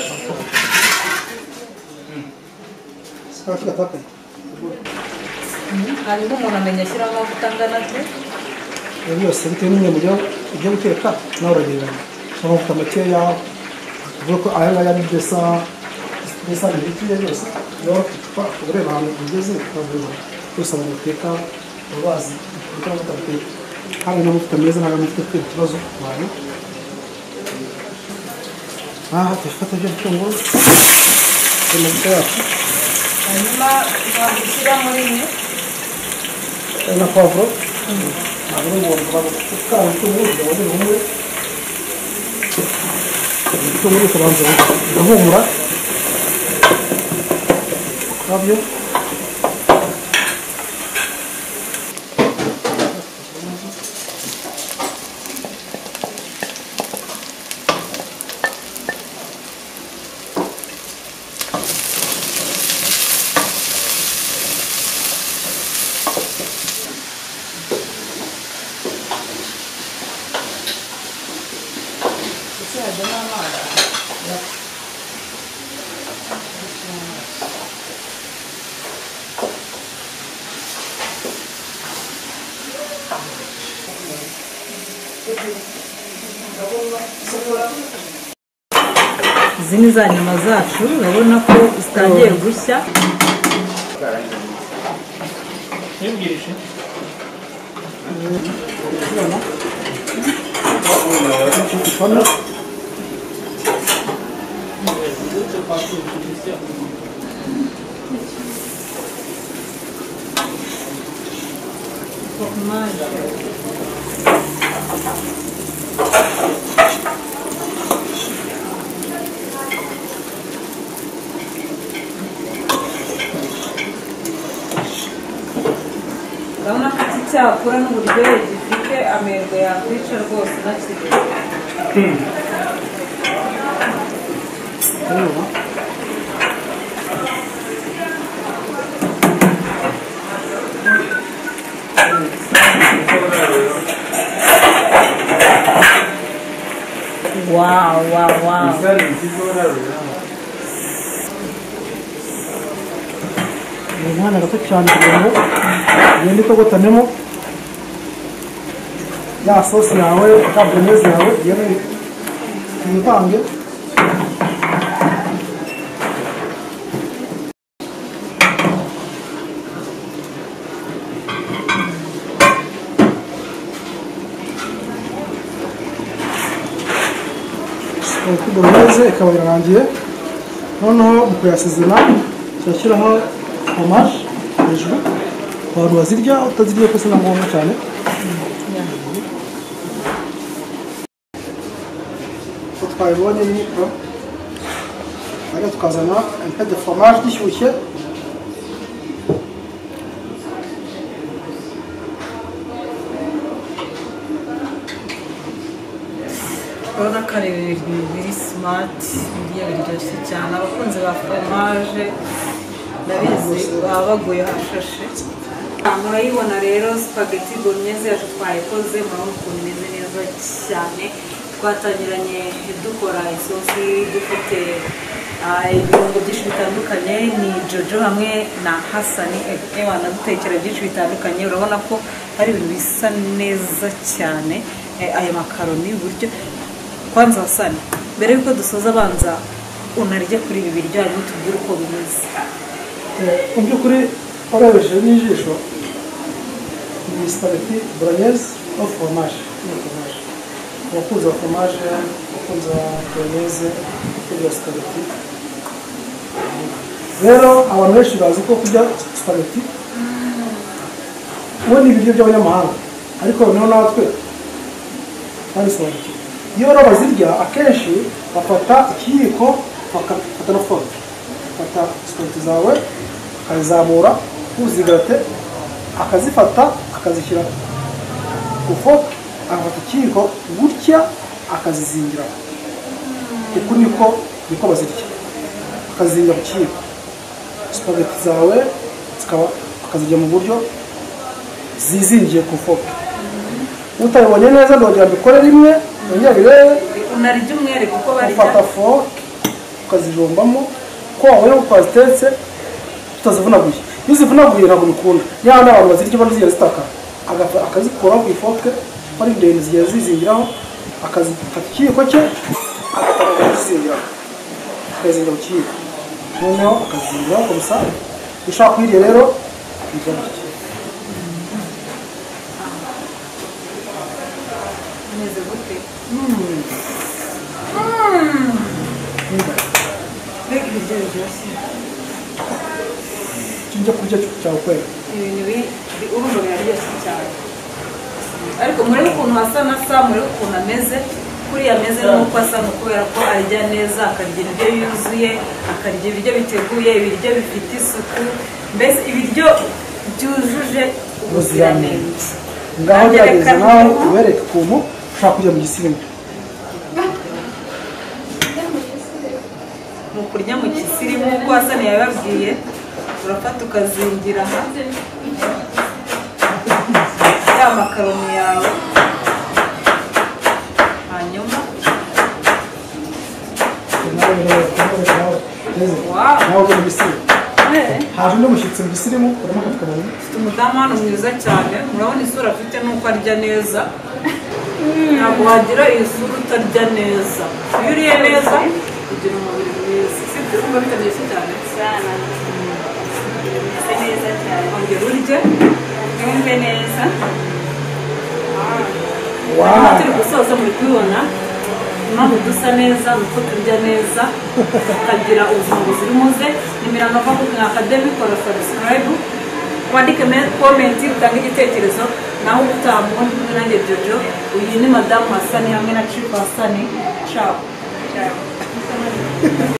أنا Ziniza nyama zacu urabona ko zitangiye gushya أنا أقول لك أنا أقول لك أنا أقول لك أنا أقول لك أنا يا صوص ناوي قبل نزل ناوي يمين ينطعم جد كبر نزل كوير عندي هنا مقياس الزمان تشيلها قماش يجبو هو وزير جاء التزيد يقص لنا مو مشانه طيبوني الميكرو عجبت قزناق نحد الفرماج دي شوية هذا كان يريد سمات يديا يريد شجانا وكنز الفرماج نريز وأغوي هالشيء أموري ونريرو سباجيتي بولنيزي أشوفها كوزي مرون كونيزي نيزو شاني twatangiranye dukora isosi dufite ibirungo byinshi bitandukanye ni Jojo hamwe na Hassan Ewana dutekera byinshi bitandukanye urabona ko hari ibintu bisa neza cyane aya makaroni buryo kwanza Hassan mbere yuko dusoza abanza unarya kuri ibi biryo ariko tubwire uko bimeze ubyo kuri orabeje n'ijisho ni spaghetti bolognese au fromage وقوز الفرماج وقوز البولونيز وقوز السباجيتي غيره أول مرة شبه زوجته قوز السباجيتي وين يجي يجوا معانا هذيك هو نونا أذكر هذا سؤال يورا بزيجا أكل شيء فقط كيكو فقط أتنفض فقط سباجيتي زاوية كزامورا وزيجته أكذي فقط أكذي شيرا وفوق abatikiko gutya akazizingira kuko niko bazirya akazinga bukiko spaghetti zawe zikaba akazijya mu buryo zizingiye ku foka utabonye neza ndongera bikore rimwe nongera unarije umwere kuko bari fata foka ukazijombamo ko wawe ukazitetse utazivunaguye iyo zivunaguye ntabwo bikunda nyamara n'abantu bazirya bano zigiye zitaka akazikuraho ku ifoke bari ndende zigiye zizingiraho akazifata ikiyiko cye agatangaza zizingiraho akazizingira mu kiyiko noneho akazizingiraho gusa ushaka kuyirya rero bijya Tinha por dia chau com ele. Ele o mundo é ali chau. Aí como ele com nossa nossa mulher com na mesa, por ia mesa não passa no coelho com a dia neza akarya ibyo yuzuye, akarya ibyo biteguye, ibyo bifite isuku, mbese ibyo byujuje ubuziranenge. Ngaho byageze naho ubereka ukuntu ushaka kujya mu gisimba. Kurya mu gisirimu uko Hasani yababwiye urafata ukazingira ya makaroni yawe hanyuma hari n'umushyitsi mu gisirimu ufite umudamu hano mwiza cyane murabona isura afite n'uko arya neza ntabwo wagira isura utarya neza iyo uriye neza ugira umubiri mwiza sibyo kuba bitameze cyane sana ese neza cyane ongera urye wumve neza waaa turi gusoza muri kubibona impamvu dusa neza nuko turya neza tukagira ubuzima buzira umuze nimiranga avuga ngo akademikora subscribe wandike komenti utange igitekerezo naho utamubona kumwe nanjye Jojo uyu ni madamu Hasani hamwe na Chief Hasani ciao ciao.